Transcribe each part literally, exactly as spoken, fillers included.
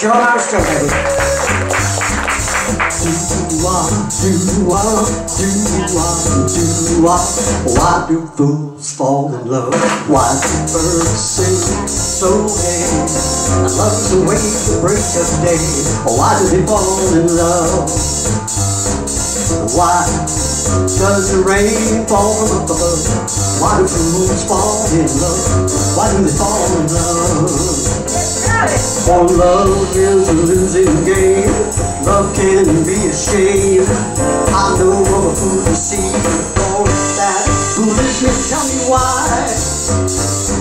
Sure, I'm still ready. Why do fools fall in love? Why do birds sing so gay? I love to wait the break of day. Why do they fall in love? Why does the rain fall from above? Why do fools fall in love? Why do they fall in love? For love is a losing game. Love can be a shame. I know of a fool to see all that foolishness. Tell me why.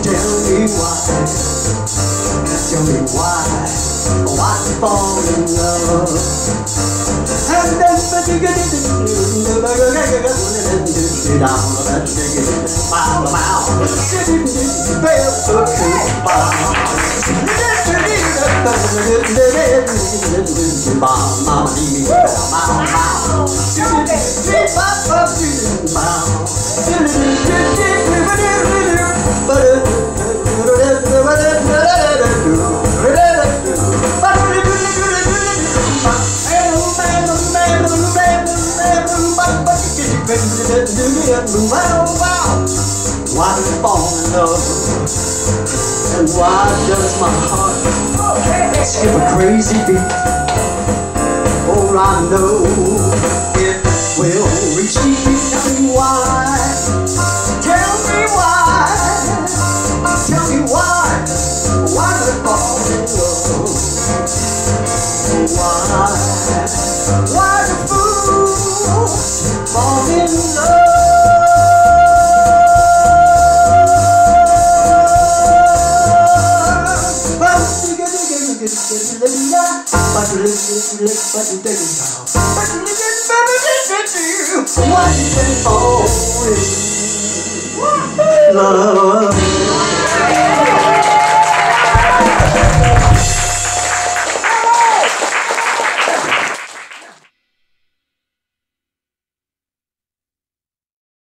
Tell me why. Tell me why. Why to fall in love? And then but you get it. Why do you fall in love? And why does my heart skip a crazy beat? Oh, I know it will reach deep. Tell me why. Tell me why. Tell me why. Why do I fall in love? Why? Why do fools fall in love? But you didn't fall in love.